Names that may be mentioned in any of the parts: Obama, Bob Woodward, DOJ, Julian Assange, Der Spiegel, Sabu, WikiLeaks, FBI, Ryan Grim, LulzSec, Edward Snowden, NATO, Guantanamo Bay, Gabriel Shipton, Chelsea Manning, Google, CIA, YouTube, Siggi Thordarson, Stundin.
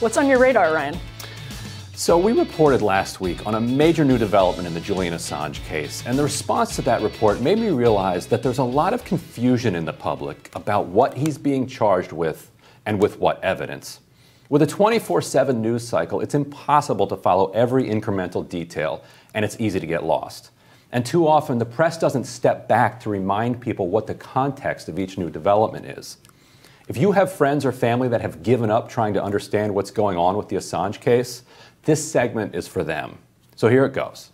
What's on your radar, Ryan? So we reported last week on a major new development in the Julian Assange case, and the response to that report made me realize that there's a lot of confusion in the public about what he's being charged with and with what evidence. With a 24/7 news cycle, it's impossible to follow every incremental detail, and it's easy to get lost. And too often, the press doesn't step back to remind people what the context of each new development is. If you have friends or family that have given up trying to understand what's going on with the Assange case, this segment is for them. So here it goes.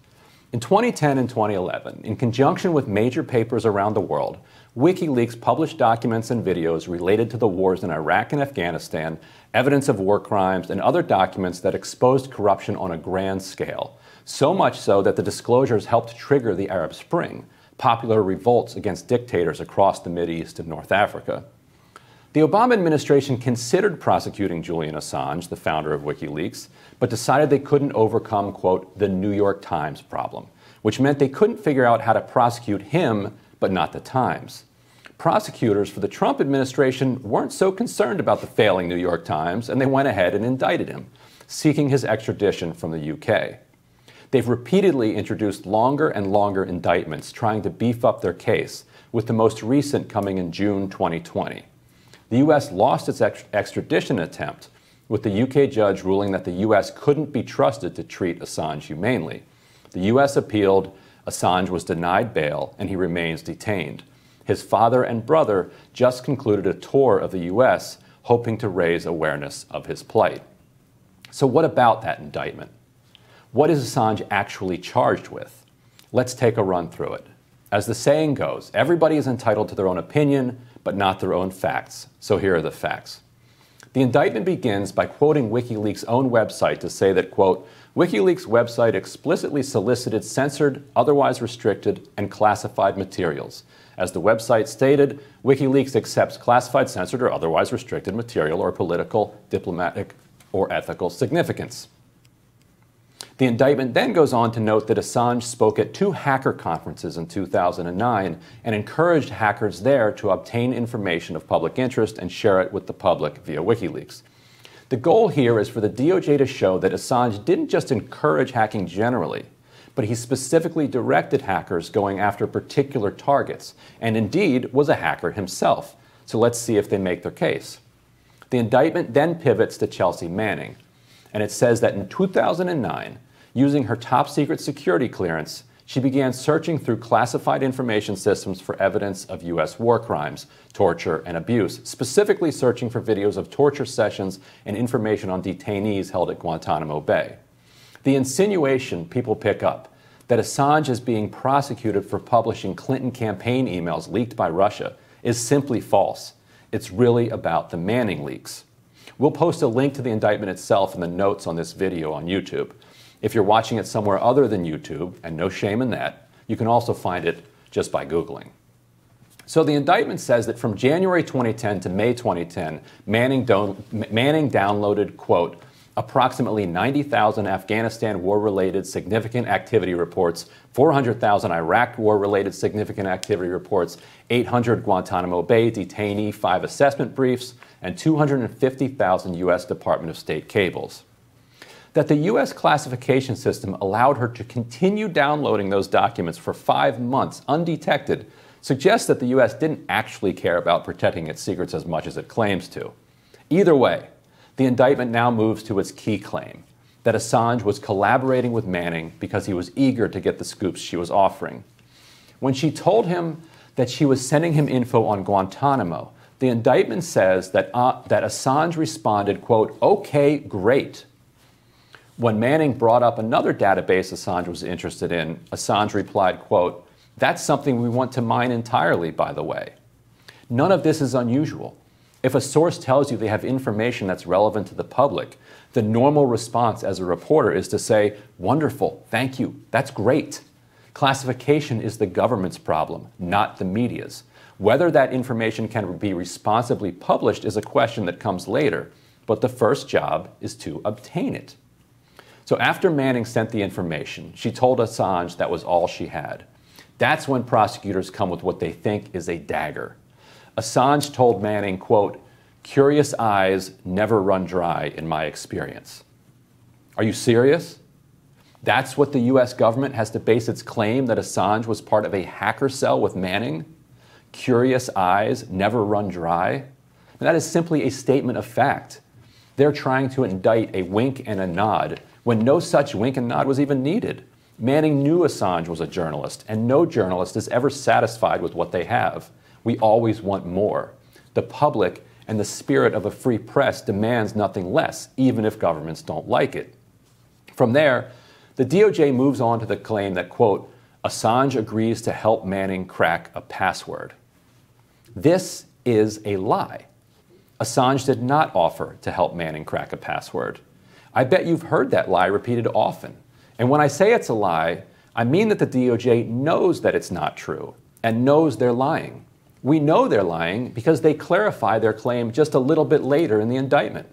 In 2010 and 2011, in conjunction with major papers around the world, WikiLeaks published documents and videos related to the wars in Iraq and Afghanistan, evidence of war crimes, and other documents that exposed corruption on a grand scale. So much so that the disclosures helped trigger the Arab Spring, popular revolts against dictators across the Mideast and North Africa. The Obama administration considered prosecuting Julian Assange, the founder of WikiLeaks, but decided they couldn't overcome, quote, the New York Times problem, which meant they couldn't figure out how to prosecute him, but not the Times. Prosecutors for the Trump administration weren't so concerned about the failing New York Times, and they went ahead and indicted him, seeking his extradition from the UK. They've repeatedly introduced longer and longer indictments, trying to beef up their case, with the most recent coming in June 2020. The U.S. lost its extradition attempt, with the U.K. judge ruling that the U.S. couldn't be trusted to treat Assange humanely. The U.S. appealed, Assange was denied bail, and he remains detained. His father and brother just concluded a tour of the U.S., hoping to raise awareness of his plight. So what about that indictment? What is Assange actually charged with? Let's take a run through it. As the saying goes, everybody is entitled to their own opinion, but not their own facts. So here are the facts. The indictment begins by quoting WikiLeaks' own website to say that, quote, WikiLeaks' website explicitly solicited censored, otherwise restricted, and classified materials. As the website stated, WikiLeaks accepts classified, censored, or otherwise restricted material or political, diplomatic, or ethical significance. The indictment then goes on to note that Assange spoke at 2 hacker conferences in 2009 and encouraged hackers there to obtain information of public interest and share it with the public via WikiLeaks. The goal here is for the DOJ to show that Assange didn't just encourage hacking generally, but he specifically directed hackers going after particular targets, and indeed was a hacker himself. So let's see if they make their case. The indictment then pivots to Chelsea Manning, and it says that in 2009, using her top-secret security clearance, she began searching through classified information systems for evidence of U.S. war crimes, torture, and abuse, specifically searching for videos of torture sessions and information on detainees held at Guantanamo Bay. The insinuation people pick up that Assange is being prosecuted for publishing Clinton campaign emails leaked by Russia is simply false. It's really about the Manning leaks. We'll post a link to the indictment itself in the notes on this video on YouTube. If you're watching it somewhere other than YouTube, and no shame in that, you can also find it just by Googling. So the indictment says that from January 2010 to May 2010, Manning downloaded, quote, approximately 90,000 Afghanistan war-related significant activity reports, 400,000 Iraq war-related significant activity reports, 800 Guantanamo Bay detainee 5 assessment briefs, and 250,000 U.S. Department of State cables. That the U.S. classification system allowed her to continue downloading those documents for 5 months undetected suggests that the U.S. didn't actually care about protecting its secrets as much as it claims to. Either way, the indictment now moves to its key claim, that Assange was collaborating with Manning because he was eager to get the scoops she was offering. When she told him that she was sending him info on Guantanamo, the indictment says that Assange responded, quote, okay, great. When Manning brought up another database Assange was interested in, Assange replied, quote, that's something we want to mine entirely, by the way. None of this is unusual. If a source tells you they have information that's relevant to the public, the normal response as a reporter is to say, wonderful, thank you, that's great. Classification is the government's problem, not the media's. Whether that information can be responsibly published is a question that comes later, but the first job is to obtain it. So after Manning sent the information, she told Assange that was all she had. That's when prosecutors come with what they think is a dagger. Assange told Manning, quote, Curious eyes never run dry in my experience. Are you serious? That's what the US government has to base its claim that Assange was part of a hacker cell with Manning? Curious eyes never run dry? And that is simply a statement of fact. They're trying to indict a wink and a nod when no such wink and nod was even needed. Manning knew Assange was a journalist, and no journalist is ever satisfied with what they have. We always want more. The public and the spirit of a free press demands nothing less, even if governments don't like it. From there, the DOJ moves on to the claim that, quote, Assange agrees to help Manning crack a password. This is a lie. Assange did not offer to help Manning crack a password. I bet you've heard that lie repeated often. And when I say it's a lie, I mean that the DOJ knows that it's not true and knows they're lying. We know they're lying because they clarify their claim just a little bit later in the indictment.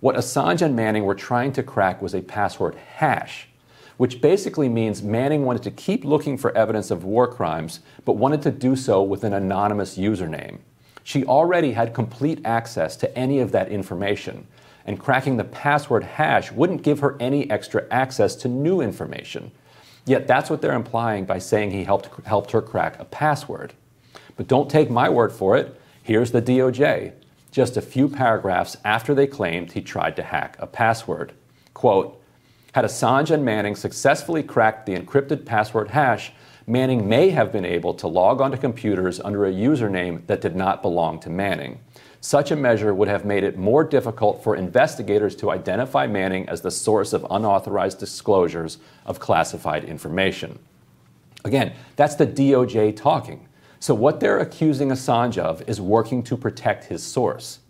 What Assange and Manning were trying to crack was a password hash, which basically means Manning wanted to keep looking for evidence of war crimes, but wanted to do so with an anonymous username. She already had complete access to any of that information, and cracking the password hash wouldn't give her any extra access to new information. Yet that's what they're implying by saying he helped her crack a password. But don't take my word for it. Here's the DOJ, just a few paragraphs after they claimed he tried to hack a password. Quote, had Assange and Manning successfully cracked the encrypted password hash, Manning may have been able to log onto computers under a username that did not belong to Manning. Such a measure would have made it more difficult for investigators to identify Manning as the source of unauthorized disclosures of classified information. Again, that's the DOJ talking. So what they're accusing Assange of is working to protect his source.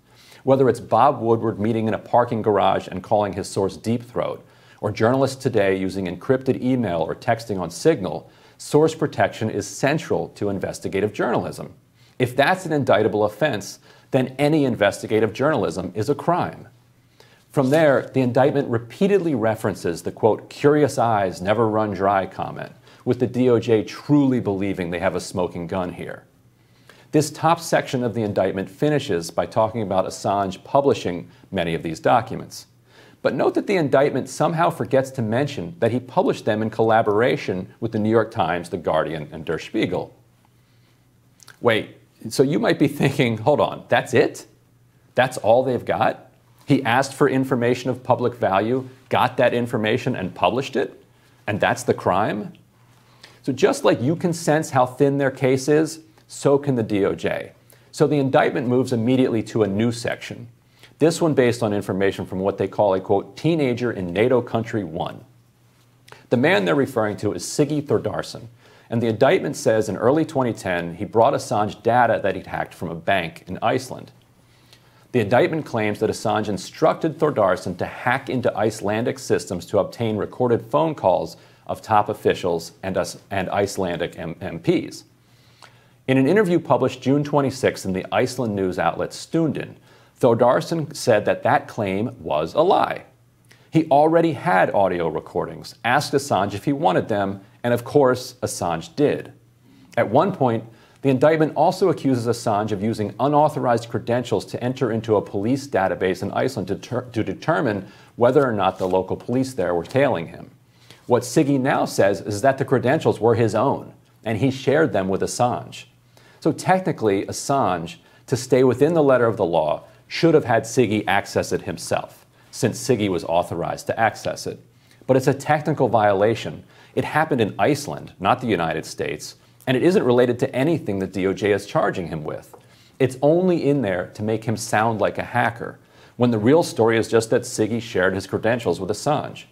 Whether it's Bob Woodward meeting in a parking garage and calling his source Deep Throat, or journalists today using encrypted email or texting on Signal, source protection is central to investigative journalism. If that's an indictable offense, then any investigative journalism is a crime. From there, the indictment repeatedly references the, quote, curious eyes never run dry comment, with the DOJ truly believing they have a smoking gun here. This top section of the indictment finishes by talking about Assange publishing many of these documents. But note that the indictment somehow forgets to mention that he published them in collaboration with the New York Times, The Guardian, and Der Spiegel. Wait, so you might be thinking, hold on, that's it? That's all they've got? He asked for information of public value, got that information, and published it? And that's the crime? So just like you can sense how thin their case is, so can the DOJ. So the indictment moves immediately to a new section. This one based on information from what they call a, quote, teenager in NATO country 1. The man they're referring to is Siggi Thordarson, and the indictment says in early 2010 he brought Assange data that he'd hacked from a bank in Iceland. The indictment claims that Assange instructed Thordarson to hack into Icelandic systems to obtain recorded phone calls of top officials and Icelandic MPs. In an interview published June 26 in the Iceland news outlet Stundin, Thordarson said that that claim was a lie. He already had audio recordings, asked Assange if he wanted them, and of course, Assange did. At one point, the indictment also accuses Assange of using unauthorized credentials to enter into a police database in Iceland to determine whether or not the local police there were tailing him. What Siggi now says is that the credentials were his own, and he shared them with Assange. So technically, Assange, to stay within the letter of the law, should have had Siggi access it himself, since Siggi was authorized to access it. But it's a technical violation. It happened in Iceland, not the United States, and it isn't related to anything the DOJ is charging him with. It's only in there to make him sound like a hacker, when the real story is just that Siggi shared his credentials with Assange.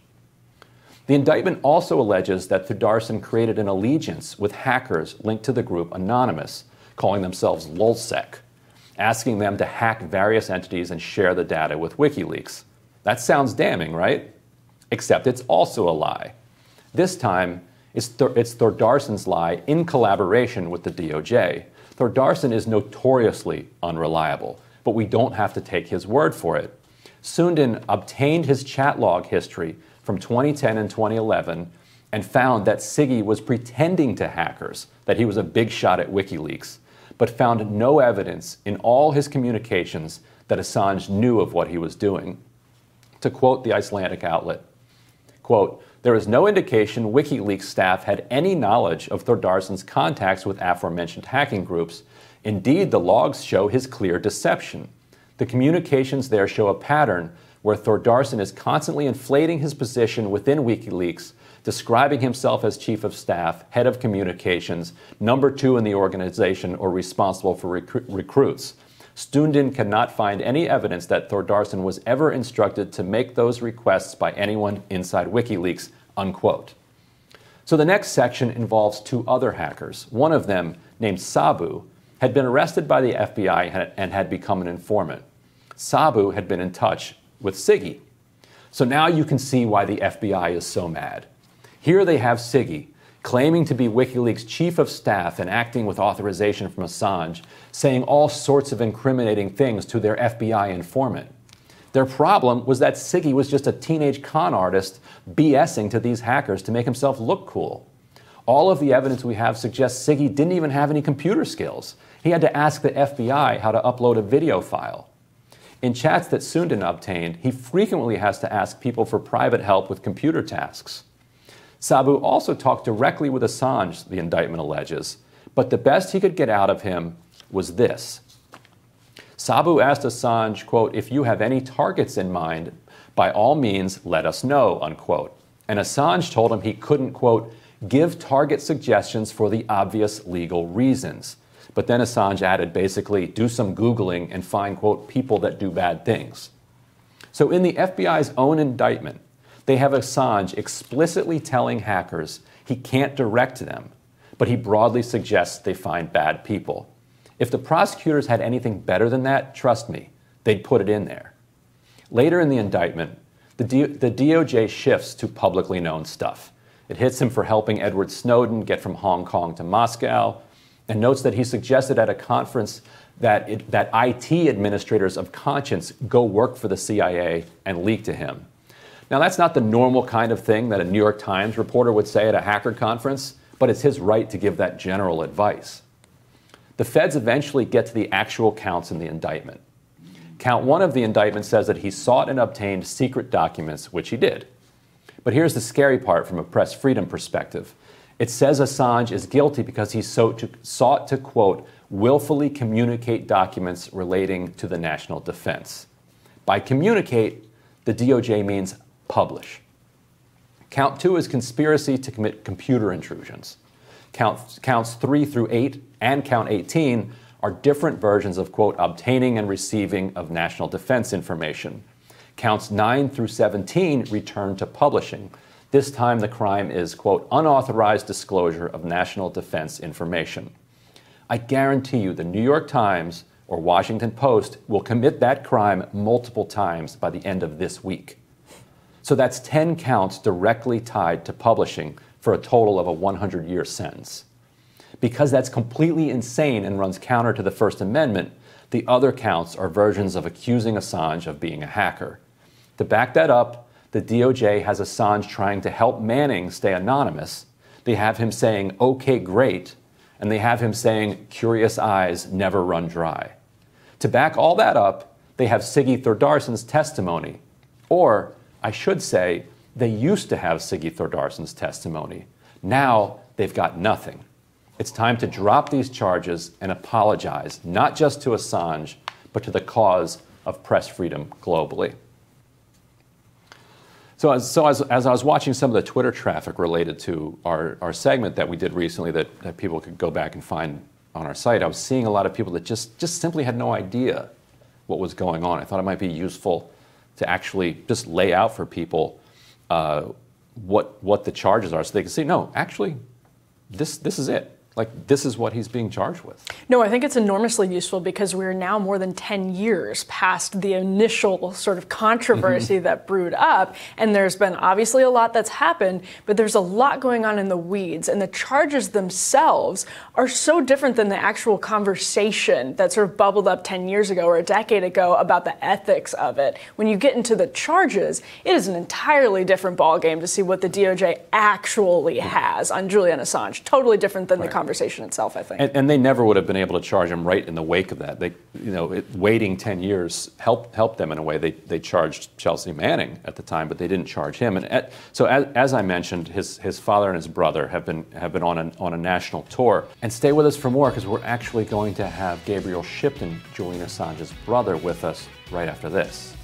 The indictment also alleges that Thordarson created an allegiance with hackers linked to the group Anonymous, calling themselves LulzSec, asking them to hack various entities and share the data with WikiLeaks. That sounds damning, right? Except it's also a lie. This time, it's Thordarson's lie in collaboration with the DOJ. Thordarson is notoriously unreliable, but we don't have to take his word for it. Sundin obtained his chat log history from 2010 and 2011 and found that Siggi was pretending to hackers, that he was a big shot at WikiLeaks, but found no evidence in all his communications that Assange knew of what he was doing. To quote the Icelandic outlet, quote, "There is no indication WikiLeaks staff had any knowledge of Thordarson's contacts with aforementioned hacking groups. Indeed, the logs show his clear deception. The communications there show a pattern where Thordarson is constantly inflating his position within WikiLeaks, describing himself as chief of staff, head of communications, number two in the organization, or responsible for recruits. Stundin cannot find any evidence that Thordarson was ever instructed to make those requests by anyone inside WikiLeaks," unquote. So the next section involves two other hackers. One of them, named Sabu, had been arrested by the FBI and had become an informant. Sabu had been in touch with Siggi. So now you can see why the FBI is so mad. Here they have Siggi, claiming to be WikiLeaks chief of staff and acting with authorization from Assange, saying all sorts of incriminating things to their FBI informant. Their problem was that Siggi was just a teenage con artist BSing to these hackers to make himself look cool. All of the evidence we have suggests Siggi didn't even have any computer skills. He had to ask the FBI how to upload a video file. In chats that Sundin obtained, he frequently has to ask people for private help with computer tasks. Sabu also talked directly with Assange, the indictment alleges, but the best he could get out of him was this. Sabu asked Assange, quote, "If you have any targets in mind, by all means, let us know," unquote. And Assange told him he couldn't, quote, "give target suggestions for the obvious legal reasons." But then Assange added, basically, do some Googling and find, quote, "people that do bad things." So in the FBI's own indictment, they have Assange explicitly telling hackers he can't direct them, but he broadly suggests they find bad people. If the prosecutors had anything better than that, trust me, they'd put it in there. Later in the indictment, the DOJ shifts to publicly known stuff. It hits him for helping Edward Snowden get from Hong Kong to Moscow, and notes that he suggested at a conference that IT administrators of conscience go work for the CIA and leak to him. Now, that's not the normal kind of thing that a New York Times reporter would say at a hacker conference, but it's his right to give that general advice. The feds eventually get to the actual counts in the indictment. Count one of the indictment says that he sought and obtained secret documents, which he did. But here's the scary part from a press freedom perspective. It says Assange is guilty because he sought to, quote, "willfully communicate documents relating to the national defense." By communicate, the DOJ means publish. Count two is conspiracy to commit computer intrusions. Counts 3 through 8 and count 18 are different versions of, quote, "obtaining and receiving of national defense information." Counts 9 through 17 return to publishing. This time the crime is, quote, "unauthorized disclosure of national defense information." I guarantee you the New York Times or Washington Post will commit that crime multiple times by the end of this week. So that's 10 counts directly tied to publishing for a total of a 100-year sentence. Because that's completely insane and runs counter to the First Amendment, the other counts are versions of accusing Assange of being a hacker. To back that up, the DOJ has Assange trying to help Manning stay anonymous. They have him saying, "okay, great," and they have him saying, "curious eyes never run dry." To back all that up, they have Siggi Thordarson's testimony. Or, I should say, they used to have Siggi Thordarson's testimony. Now, they've got nothing. It's time to drop these charges and apologize, not just to Assange, but to the cause of press freedom globally. So as I was watching some of the Twitter traffic related to our segment that we did recently that people could go back and find on our site, I was seeing a lot of people that just simply had no idea what was going on. I thought it might be useful to actually just lay out for people what the charges are so they can see, no, actually, this is it. Like, this is what he's being charged with. No, I think it's enormously useful because we're now more than 10 years past the initial sort of controversy that brewed up. And there's been obviously a lot that's happened, but there's a lot going on in the weeds. And the charges themselves are so different than the actual conversation that sort of bubbled up 10 years ago or a decade ago about the ethics of it. When you get into the charges, it is an entirely different ballgame to see what the DOJ actually has on Julian Assange. Totally different than the conversation conversation itself, I think. And they never would have been able to charge him right in the wake of that. They, you know, waiting 10 years helped them in a way. They charged Chelsea Manning at the time, but they didn't charge him. And so as I mentioned, his father and his brother have been on a national tour. And stay with us for more, because we're actually going to have Gabriel Shipton, Julian Assange's brother, with us right after this.